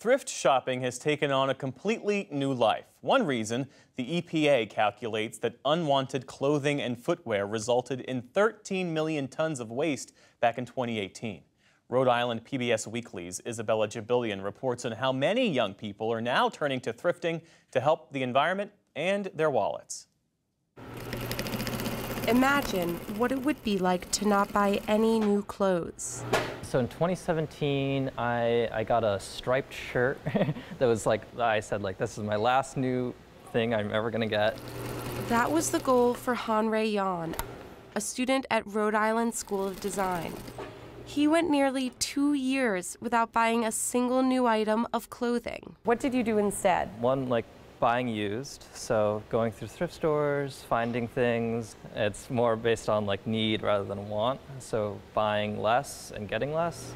thrift shopping has taken on a completely new life. One reason, the EPA calculates that unwanted clothing and footwear resulted in 13 million tons of waste back in 2018. Rhode Island PBS Weekly's Isabella Jibilian reports on how many young people are now turning to thrifting to help the environment and their wallets. Imagine what it would be like to not buy any new clothes. So in 2017, I got a striped shirt that was like, I said, like, this is my last new thing I'm ever gonna get. That was the goal for Hanre Yan, a student at Rhode Island School of Design. He went nearly 2 years without buying a single new item of clothing. What did you do instead? One, like, buying used, so going through thrift stores, finding things. It's more based on like need rather than want, so buying less and getting less.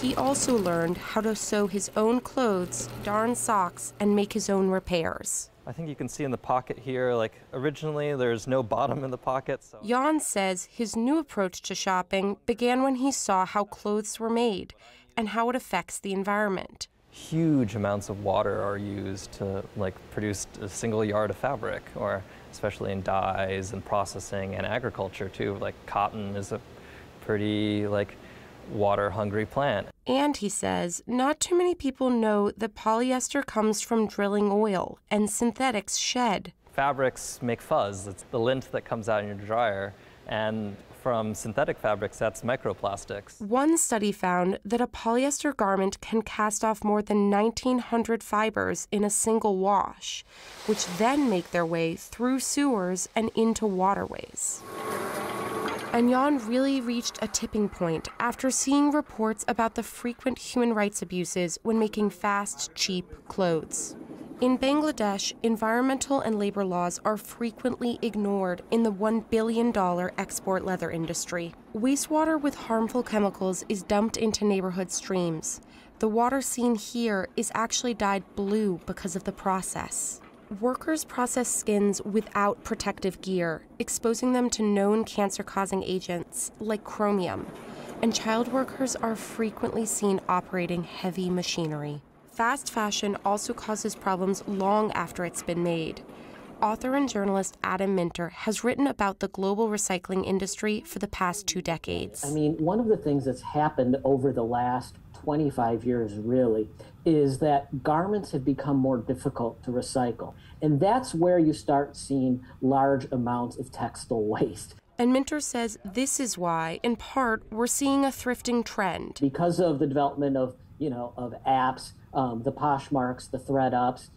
He also learned how to sew his own clothes, darn socks, and make his own repairs. I think you can see in the pocket here, like originally there's no bottom in the pocket. So. Yan says his new approach to shopping began when he saw how clothes were made and how it affects the environment. Huge amounts of water are used to like produce a single yard of fabric, or especially in dyes and processing and agriculture too. Like cotton is a pretty like water hungry plant. And he says not too many people know that polyester comes from drilling oil and synthetics shed. Fabrics make fuzz. It's the lint that comes out in your dryer, and from synthetic fabrics, that's microplastics. One study found that a polyester garment can cast off more than 1,900 fibers in a single wash, which then make their way through sewers and into waterways. And Yan really reached a tipping point after seeing reports about the frequent human rights abuses when making fast, cheap clothes. In Bangladesh, environmental and labor laws are frequently ignored in the $1 billion export leather industry. Wastewater with harmful chemicals is dumped into neighborhood streams. The water seen here is actually dyed blue because of the process. Workers process skins without protective gear, exposing them to known cancer-causing agents like chromium. And child workers are frequently seen operating heavy machinery. Fast fashion also causes problems long after it's been made. Author and journalist Adam Minter has written about the global recycling industry for the past 2 decades. I mean, one of the things that's happened over the last 25 years really is that garments have become more difficult to recycle. And that's where you start seeing large amounts of textile waste. And Minter says this is why, in part, we're seeing a thrifting trend. Because of the development of, of apps, the Poshmarks, the Thread Ups,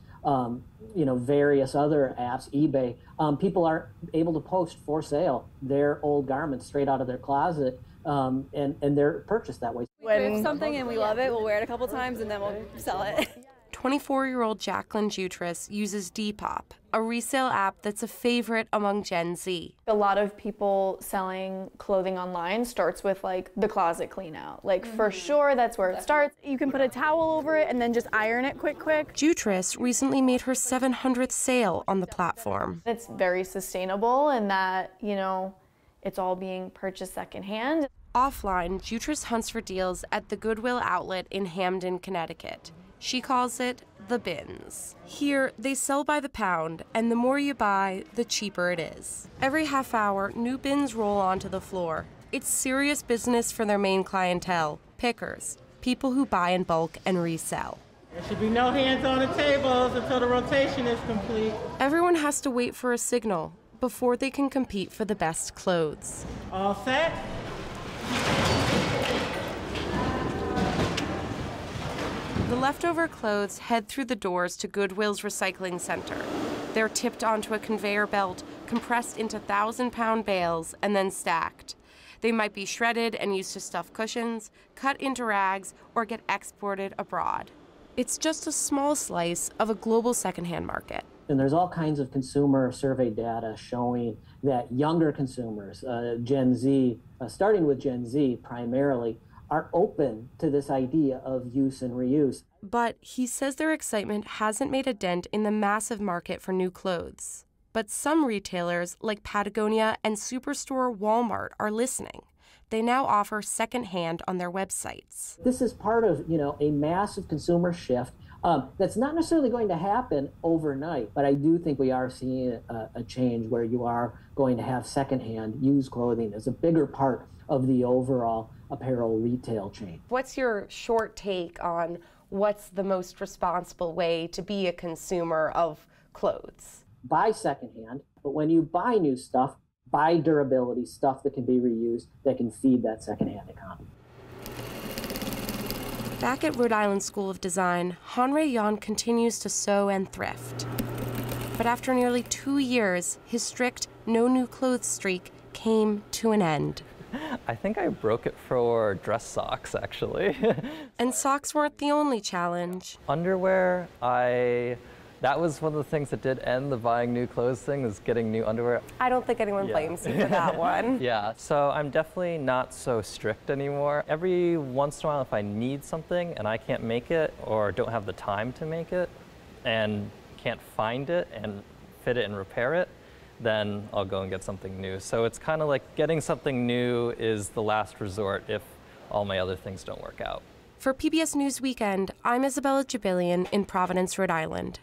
various other apps, eBay, people are able to post for sale their old garments straight out of their closet, and they're purchased that way. When we something and we love it, we'll wear it a couple times and then we'll sell it. 24-year-old Jacqueline Jutras uses Depop, a resale app that's a favorite among Gen Z. A lot of people selling clothing online starts with like the closet clean out. Like for sure that's where it starts. You can put a towel over it and then just iron it quick. Jutras recently made her 700th sale on the platform. It's very sustainable in that, it's all being purchased secondhand. Offline, Jutras hunts for deals at the Goodwill outlet in Hamden, Connecticut. She calls it the bins. Here, they sell by the pound, and the more you buy, the cheaper it is. Every half hour, new bins roll onto the floor. It's serious business for their main clientele, pickers, people who buy in bulk and resell. There should be no hands on the tables until the rotation is complete. Everyone has to wait for a signal before they can compete for the best clothes. All set? The leftover clothes head through the doors to Goodwill's recycling center. They're tipped onto a conveyor belt, compressed into 1,000-pound bales, and then stacked. They might be shredded and used to stuff cushions, cut into rags, or get exported abroad. It's just a small slice of a global secondhand market. And there's all kinds of consumer survey data showing that younger consumers, Gen Z, starting with Gen Z primarily, are open to this idea of use and reuse. But he says their excitement hasn't made a dent in the massive market for new clothes. But some retailers, like Patagonia and superstore Walmart, are listening. they now offer secondhand on their websites. This is part of, a massive consumer shift that's not necessarily going to happen overnight, but I do think we are seeing a change where you are going to have secondhand used clothing as a bigger part of the overall apparel retail chain. What's your short take on what's the most responsible way to be a consumer of clothes? Buy secondhand, but when you buy new stuff, buy durability, stuff that can be reused, that can feed that secondhand economy. Back at Rhode Island School of Design, Hanre Yan continues to sew and thrift. But after nearly 2 years, his strict no new clothes streak came to an end. I think I broke it for dress socks, actually. And socks weren't the only challenge. Underwear, that was one of the things that did end the buying new clothes thing, is getting new underwear. I don't think anyone blames you for that one. Yeah, so I'm definitely not so strict anymore. Every once in a while, if I need something and I can't make it or don't have the time to make it and can't find it and fit it and repair it, then I'll go and get something new. So it's kind of like getting something new is the last resort if all my other things don't work out. For PBS News Weekend, I'm Isabella Jibilian in Providence, Rhode Island.